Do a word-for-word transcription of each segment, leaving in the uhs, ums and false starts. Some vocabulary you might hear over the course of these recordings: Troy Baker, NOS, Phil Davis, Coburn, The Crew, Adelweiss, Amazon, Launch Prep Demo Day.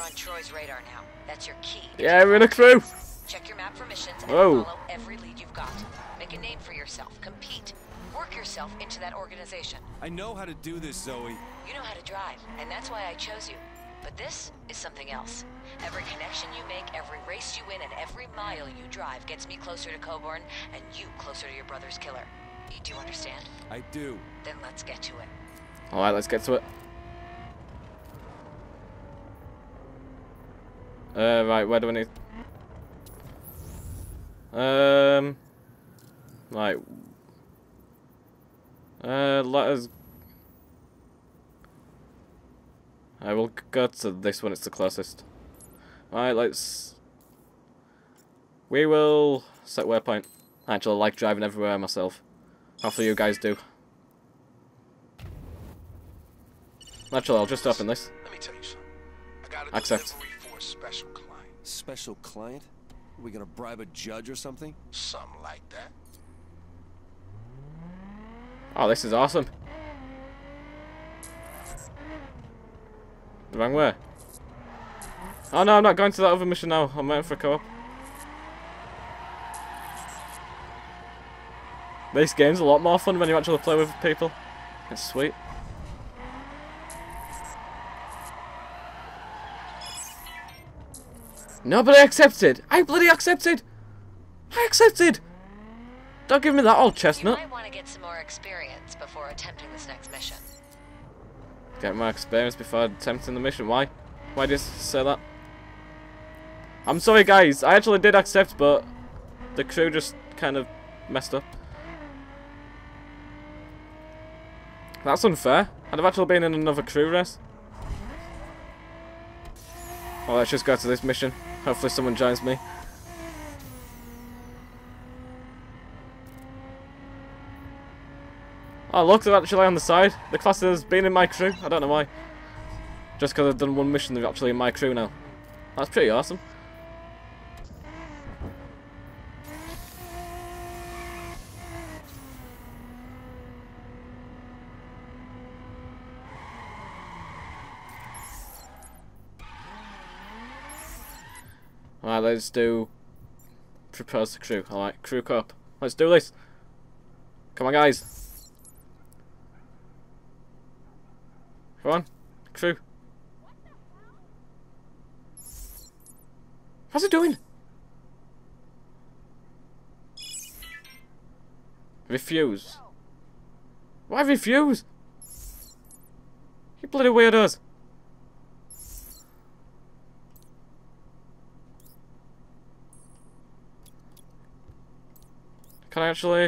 You're on Troy's radar now. That's your key. Yeah, we look through. Check your map for missions and Whoa. follow every lead you've got. Make a name for yourself. Compete. Work yourself into that organization. I know how to do this, Zoe. You know how to drive, and that's why I chose you. But this is something else. Every connection you make, every race you win, and every mile you drive gets me closer to Coburn and you closer to your brother's killer. You do understand? I do. Then let's get to it. All right, let's get to it. Uh, right, where do I need... Um... Right. Uh, let us... I will go to this one, it's the closest. Alright, let's... We will set waypoint. I actually like driving everywhere myself. Hopefully you guys do. Naturally, I'll just open this. Let me tell you something. I got a Accept. For a special client. Special client? Are we gonna bribe a judge or something? Something like that. Oh, this is awesome. The wrong way. Oh no, I'm not going to that other mission now. I'm waiting for a co-op. This game's a lot more fun when you actually play with people. It's sweet. Nobody accepted! I bloody accepted! I accepted! Don't give me that old chestnut. You might want to get some more experience before attempting this next mission. Get more experience before attempting the mission. Why? Why did you say that? I'm sorry guys, I actually did accept, but the crew just kind of messed up. That's unfair. I'd have actually been in another crew race. Well, let's just go to this mission. Hopefully someone joins me. Oh look, they're actually on the side. The class has been in my crew. I don't know why. Just because I've done one mission, they're actually in my crew now. That's pretty awesome. Alright, let's do... Propose the crew. Alright, crew co-op. Let's do this. Come on guys. Come on, crew. How's it doing? Refuse. Why refuse? You bloody weirdos. Can I actually...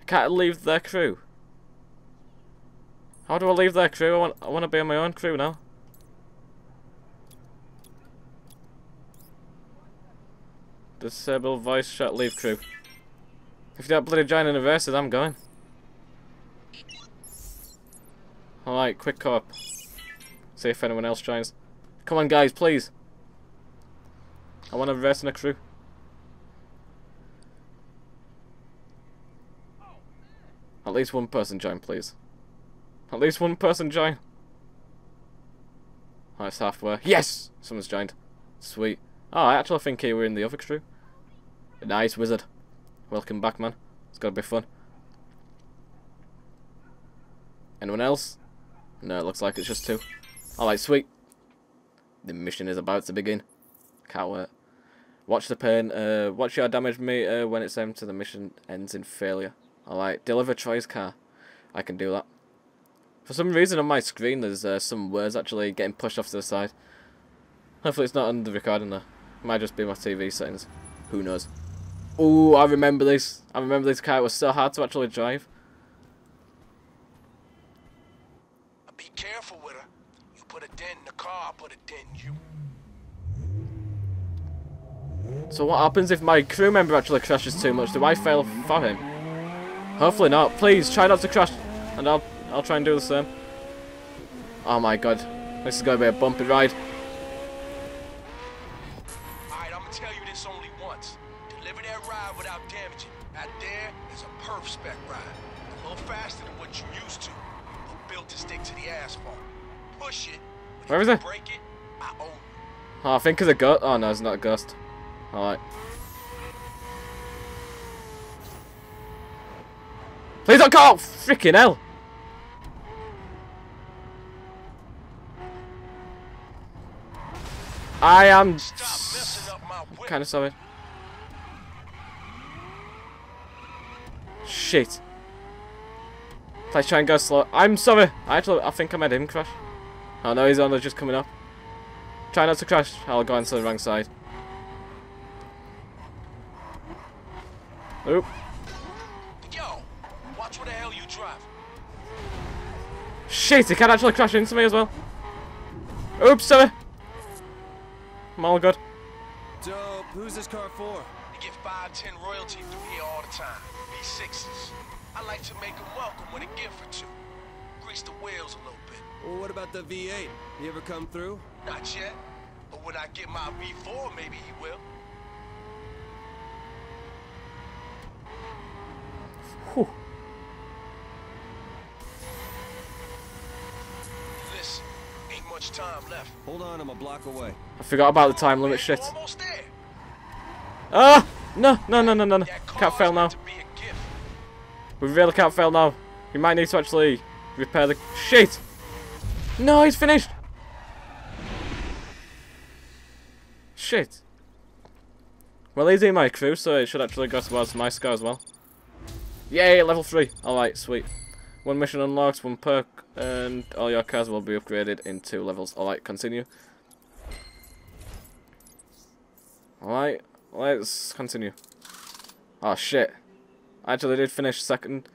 I can't leave their crew. How do I leave their crew? I want, I want to be on my own crew now. Disable voice chat, leave crew. If you don't bloody join in the verses, I'm going. Alright, quick co-op. See if anyone else joins. Come on guys, please. I want to verse in a crew. At least one person join, please. At least one person join. Oh, it's halfway. Yes! Someone's joined. Sweet. Oh, I actually think he were in the other crew. Nice, wizard. Welcome back, man. It's gotta be fun. Anyone else? No, it looks like it's just two. Alright, sweet. The mission is about to begin. Can't wait. Watch the pain. Uh, watch your damage meter when it's empty. The mission ends in failure. Alright, deliver Troy's car. I can do that. For some reason on my screen there's uh, some words actually getting pushed off to the side. Hopefully it's not on the recording though. It might just be my T V settings. Who knows. Ooh, I remember this. I remember this car. It was so hard to actually drive. Be careful with her. You put a dent in the car, I put a dent in you. So what happens if my crew member actually crashes too much? Do I fail for him? Hopefully not. Please try not to crash and I'll I'll try and do the same. Oh my god. This is going to be a bumpy ride. Alright, I'm going to tell you this only once. Deliver that ride without damaging. Out there is a perf spec ride. A little faster than what you're used to. But built to stick to the asphalt. push it. Where is it? Break it, I own it. Oh, I think it's a gust. Oh no, it's not a gust. Alright. Please don't go! Freaking hell! I am kind of sorry. Shit. Please try and go slow. I'm sorry. I actually, I think I made him crash. Oh no, he's only just coming up. Try not to crash. I'll go into the wrong side. Oop. Yo, watch where the hell you drive. Shit, he can actually crash into me as well. Oops, sorry. I'm all good. Dope. Who's this car for? You get five, ten royalty through here all the time. B sixes. I like to make them welcome with a gift or two. Grease the wheels a little bit. Well, what about the V eight? You ever come through? Not yet. But when I get my V four, maybe he will. Whew. Much time left. Hold on, I'm a block away. I forgot about the time limit shit. Ah! No, no, no, no, no, no. Can't fail now. We really can't fail now. We might need to actually repair the... Shit! No, he's finished! Shit. Well, he's in my crew, so it should actually go towards my score as well. Yay, level three. Alright, sweet. One mission unlocked, one perk, and all your cars will be upgraded in two levels. Alright, continue. Alright, let's continue. Oh shit. I actually did finish second.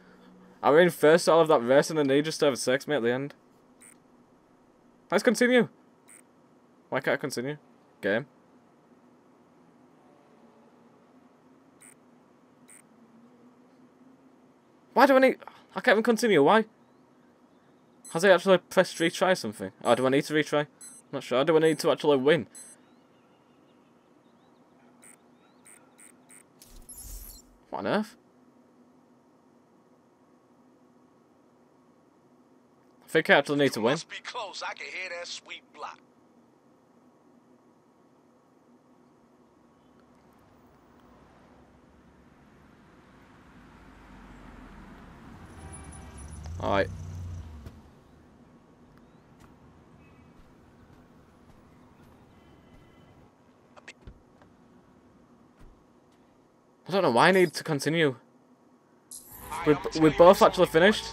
I was in first all of that race and then they just over six me at the end. Let's continue. Why can't I continue? Game. Why do I need... I can't even continue, why? Has I actually pressed retry something? Oh, do I need to retry? I'm not sure. Do I need to actually win? What on earth? I think I actually need to win. Must be close. I can hear that sweet block. Alright. I don't know why I need to continue. We're, we're both actually finished.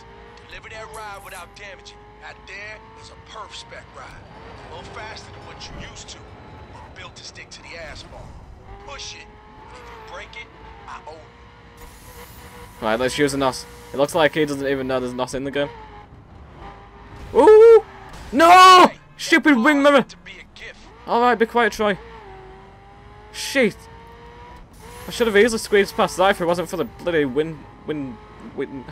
Deliver that ride without damaging. Out there is a perf spec ride. A little faster than what you used to. But built to stick to the asphalt. Push it. If you break it, I own it. Right, let's use a N O S. It looks like he doesn't even know there's a N O S in the game. Ooh! No! Hey, stupid wing mirror! Alright, be quiet, Troy. Shit! I should have easily squeezed past that if it wasn't for the bloody win... win... win...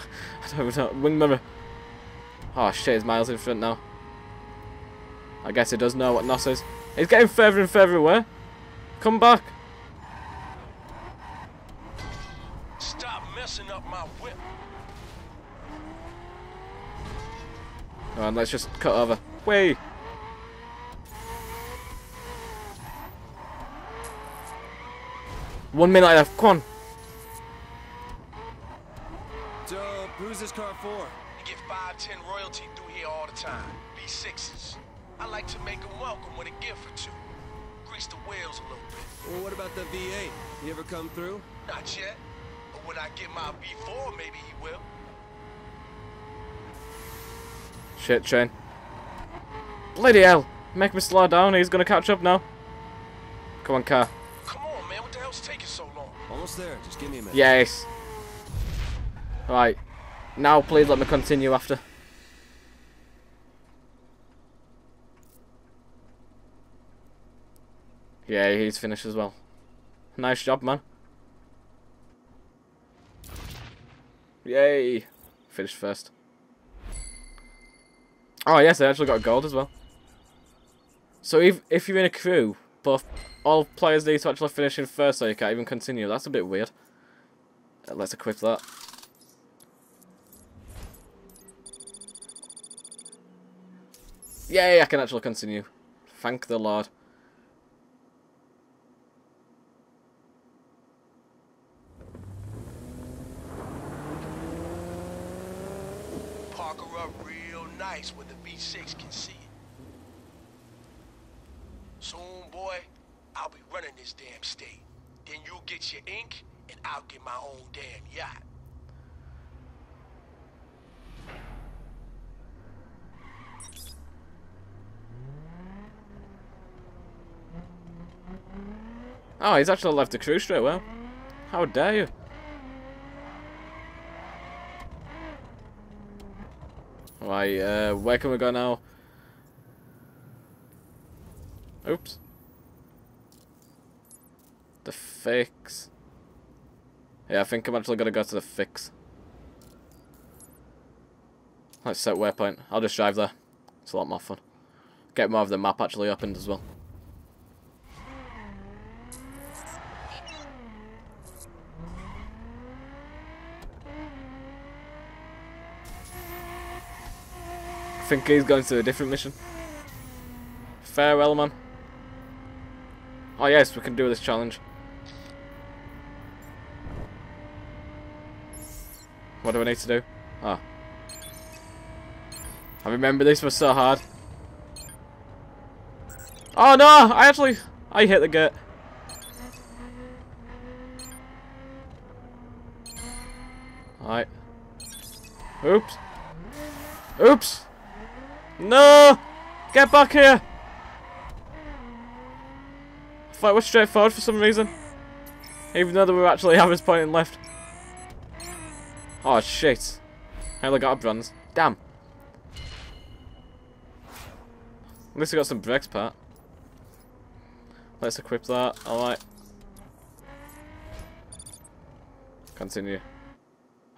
I don't know, wing mirror. Oh shit, is Miles in front now? I guess he does know what N O S is. He's getting further and further away. Come back! Up my whip. Come on, let's just cut over. Way. One minute left. Come on. So, who's this car for? You get five, ten royalty through here all the time. B sixes. I like to make them welcome with a gift or two. Grease the wheels a little bit. Well, what about the V eight? You ever come through? Not yet. When I get my V four, maybe he will. Shit, train. Bloody hell. Make me slow down. He's going to catch up now. Come on, car. Come on, man. What the hell's taking so long? Almost there. Just give me a minute. Yes. Right. Now, please let me continue after. Yeah, he's finished as well. Nice job, man. Yay! Finished first. Oh yes, I actually got gold as well. So if if you're in a crew, both all players need to actually finish in first, so you can't even continue. That's a bit weird. Let's equip that. Yay, I can actually continue. Thank the Lord. Park her up real nice where the V six can see it. Soon, boy, I'll be running this damn state. Then you get your ink, and I'll get my own damn yacht. Oh, he's actually left the crew straight well. How dare you? Right, uh, where can we go now? Oops. The fix. Yeah, I think I'm actually gonna go to the fix. Let's set waypoint. I'll just drive there. It's a lot more fun. Get more of the map actually opened as well. I think he's going to a different mission. Farewell, man. Oh yes, we can do this challenge. What do I need to do? Ah. Oh. I remember this was so hard. Oh no! I actually... I hit the gate. Alright. Oops. Oops! No! Get back here! I thought it was straightforward for some reason. Even though they were actually having us pointing left. Oh shit. I only got up runs. Damn. At least I got some brakes part. Let's equip that. Alright. Continue.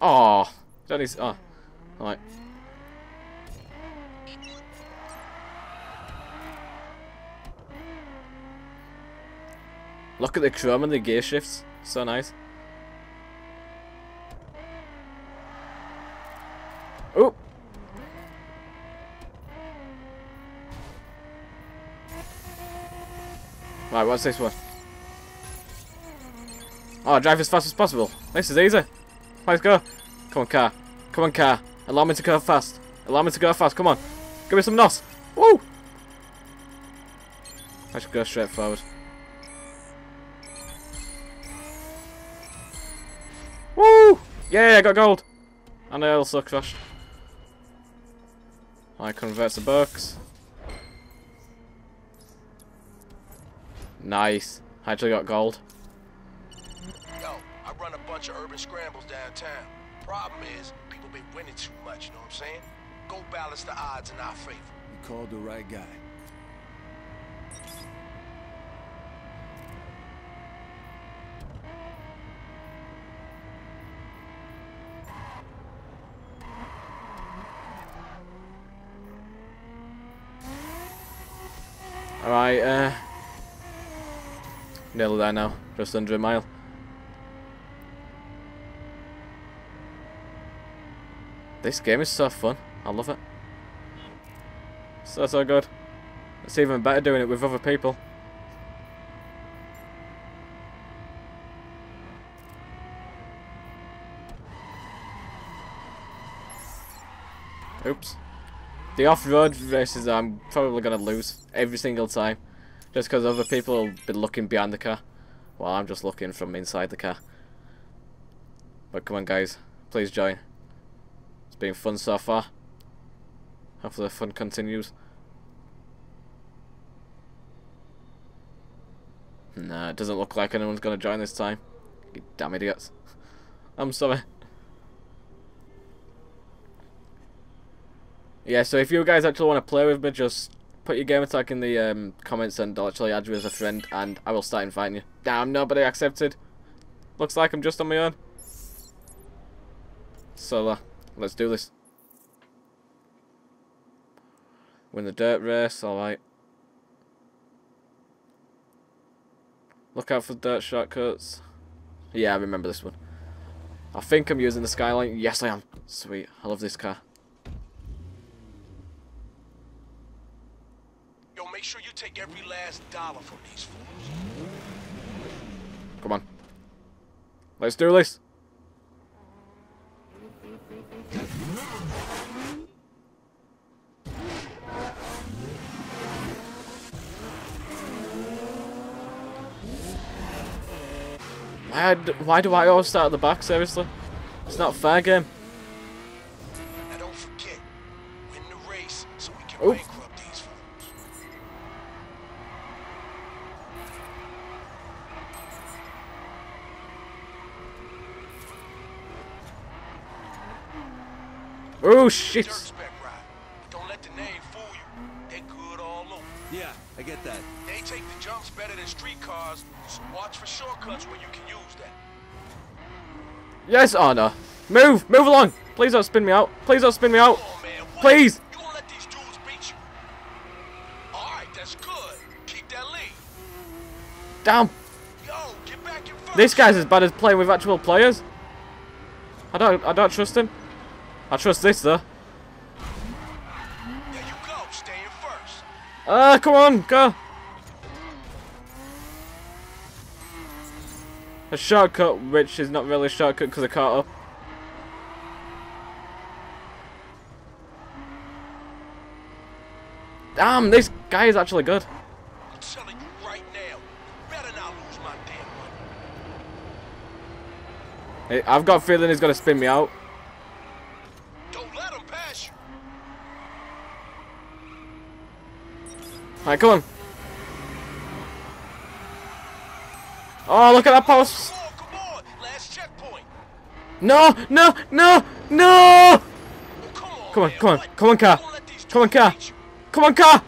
Oh! Don't need to. Oh. Alright. Look at the chrome and the gear shifts. So nice. Oh! Right, what's this one? Oh, drive as fast as possible. This is easy. Let's go. Come on, car. Come on, car. Allow me to go fast. Allow me to go fast. Come on. Give me some nos. Woo! I should go straight forward. Woo! Yeah, I got gold! And I also crashed. I convert the box. Nice. I actually got gold. Yo, I run a bunch of urban scrambles downtown. Problem is, people been winning too much, you know what I'm saying? Go balance the odds in our favor. You called the right guy. Alright, uh... nearly there now. Just under a mile. This game is so fun. I love it. So, so good. It's even better doing it with other people. Oops. The off-road races I'm probably going to lose every single time. Just because other people will be looking behind the car. While I'm just looking from inside the car. But come on guys, please join. It's been fun so far. Hopefully the fun continues. Nah, it doesn't look like anyone's going to join this time. You damn idiots. I'm sorry. Yeah, so if you guys actually want to play with me, just put your game attack in the um, comments and I'll actually add you as a friend and I will start inviting you. Damn, nobody accepted. Looks like I'm just on my own. So, uh, let's do this. Win the dirt race, alright. Look out for dirt shortcuts. Yeah, I remember this one. I think I'm using the Skyline. Yes, I am. Sweet, I love this car. take every last dollar from these fools. Come on. Let's do this. Why, why do I always start at the back, seriously? It's not a fair game. Now don't forget, win the race so we can bankrupt these fools. Oh shit. Don't let the name fool you. They good all over. Yeah, I get that. They take the jumps better than street cars, so watch for shortcuts when you can use that. Yes, oh no. Move! Move along! Please don't spin me out. Please don't spin me out. Come on, man. Please! You won't let these dudes beat you. Alright, that's good. Keep that lead. Damn. Yo, get back in first. This guy's as bad as playing with actual players. I don't I don't trust him. I trust this though. There you go, stay in first. Ah, uh, come on, go. A shortcut, which is not really a shortcut because I caught up. Damn, this guy is actually good. I'm telling you right now, you better not lose my damn money. I've got a feeling he's gonna spin me out. Don't let him pass you. Alright, come on. Oh, look at that post! Come on, come on. Last checkpoint. No, no, no, no! Well, come on, come on, man, come on, come on, car! Come on, car! Come on, car!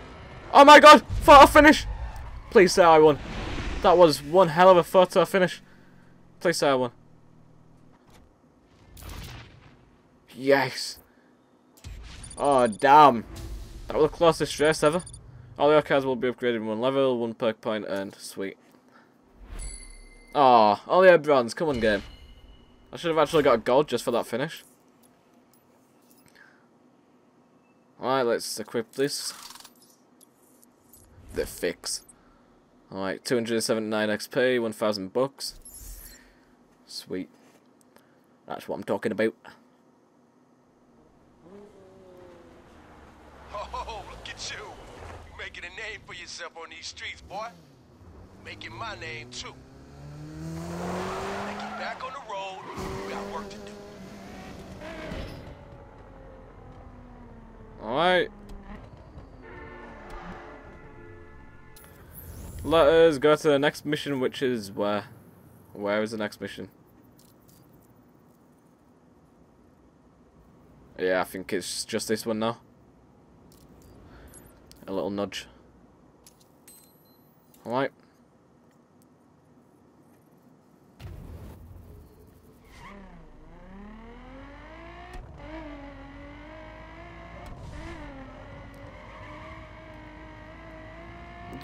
Oh my God! Photo finish! Please say I won. That was one hell of a photo finish. Please say I won. Yes. Oh damn! That was the closest race ever. All your cars will be upgraded in one level, one perk point earned. Sweet. Aw, oh, only a bronze. Come on, game. I should have actually got a gold just for that finish. Alright, let's equip this. The fix. Alright, two hundred seventy-nine X P, one thousand bucks. Sweet. That's what I'm talking about. Oh, look at you. You're making a name for yourself on these streets, boy. Making my name, too. Now get back on the road, we got work to do. Alright. Let us go to the next mission, which is where? Where is the next mission? Yeah, I think it's just this one now. A little nudge. Alright.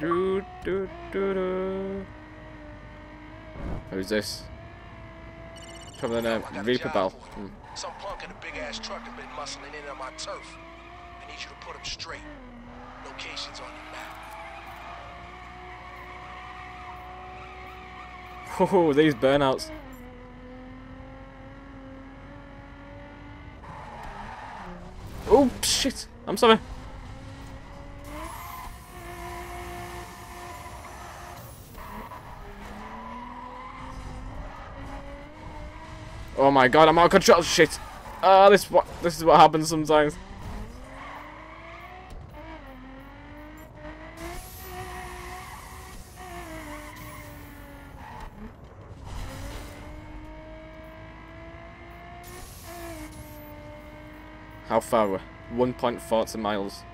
Do, do, do, do. Who's this? Tell me the name. Oh, Reaper Bell. Hmm. Some punk in a big ass truck has been muscling in on my turf. I need you to put him straight. Locations on the map. Oh, these burnouts. Oh shit! I'm sorry. Oh my God, I'm out of control. Shit. Ah, uh, this what this is what happens sometimes. How far? one point four miles.